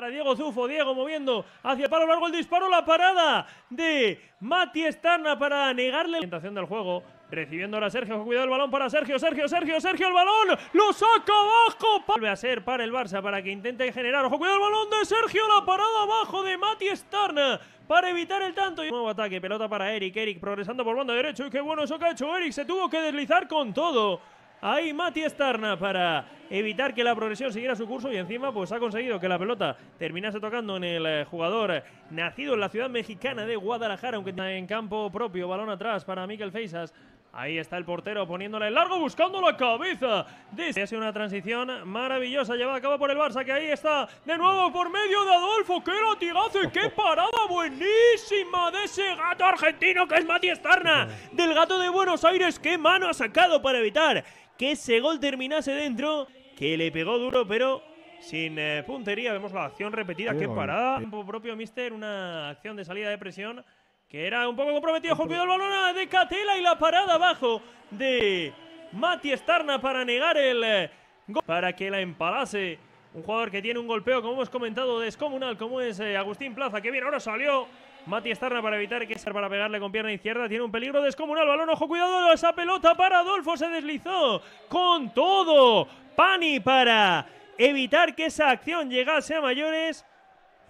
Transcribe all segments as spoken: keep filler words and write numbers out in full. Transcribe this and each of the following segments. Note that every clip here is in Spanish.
para Diego Zufo. Diego moviendo hacia el palo largo, el disparo, la parada de Mati Starna para negarle la orientación del juego. Recibiendo ahora Sergio, cuidado el balón para Sergio, Sergio, Sergio, Sergio, el balón, lo saca abajo. Vuelve a ser para el Barça para que intente generar, ojo, cuidado el balón de Sergio, la parada abajo de Mati Starna para evitar el tanto. Y nuevo ataque, pelota para Eric, Eric progresando por banda derecha, y qué bueno eso que ha hecho Eric, se tuvo que deslizar con todo. Ahí Mati Starna para evitar que la progresión siguiera su curso y encima pues ha conseguido que la pelota terminase tocando en el jugador nacido en la ciudad mexicana de Guadalajara, aunque en campo propio, balón atrás para Miquel Feizas. Ahí está el portero poniéndole el largo, buscando la cabeza. Es una transición maravillosa llevada a cabo por el Barça, que ahí está de nuevo por medio de Adolfo. ¡Qué latigazo y qué parada buenísima de ese gato argentino que es Mati Starna! Del gato de Buenos Aires, qué mano ha sacado para evitar que ese gol terminase dentro, que le pegó duro, pero sin eh, puntería. Vemos la acción repetida, qué, qué parada. Propio míster, una acción de salida de presión que era un poco comprometido, jugando el balón de Catela y la parada abajo de Mati Starna para negar el gol, para que la empalase un jugador que tiene un golpeo, como hemos comentado, descomunal, como es Agustín Plaza, que bien, ahora salió Mati Starna para evitar que sea para pegarle con pierna izquierda, tiene un peligro descomunal, balón, ojo, cuidado, esa pelota para Adolfo, se deslizó con todo, Pani para evitar que esa acción llegase a mayores,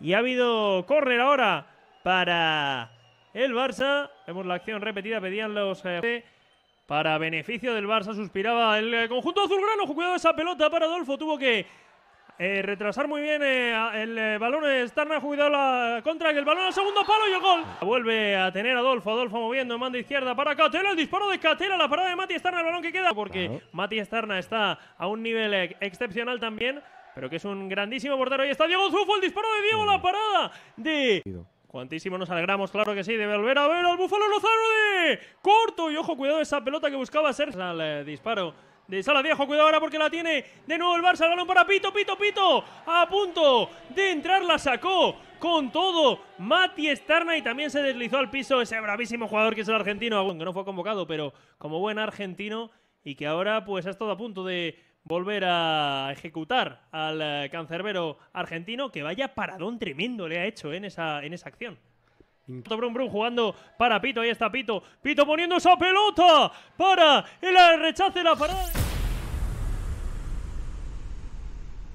y ha habido córner ahora para el Barça. Vemos la acción repetida, pedían los eh, para beneficio del Barça, suspiraba el eh, conjunto azulgrano, cuidado esa pelota para Adolfo, tuvo que eh, retrasar muy bien eh, el eh, balón de Starna, cuidado la contra, que el balón al segundo palo y el gol. Vuelve a tener Adolfo, Adolfo moviendo en banda izquierda para Catela, el disparo de Catela, la parada de Mati Starna, el balón que queda, porque claro, Mati Starna está a un nivel eh, excepcional también, pero que es un grandísimo portero. Ahí está Diego Zufo, el disparo de Diego, la parada de... Cuantísimo nos alegramos, claro que sí, de volver a ver al Búfalo Lozano de corto. Y ojo, cuidado esa pelota que buscaba Sergio. Al eh, disparo de Sala Viejo, cuidado ahora porque la tiene de nuevo el Barça. El balón para Pito, Pito, Pito. A punto de entrar, la sacó con todo Mati Starna y también se deslizó al piso ese bravísimo jugador que es el argentino, que no fue convocado, pero como buen argentino y que ahora pues ha estado a punto de volver a ejecutar al cancerbero argentino, que vaya paradón tremendo le ha hecho en esa, en esa acción. Topron Brown jugando para Pito, ahí está Pito, Pito poniendo esa pelota para el rechace, la parada.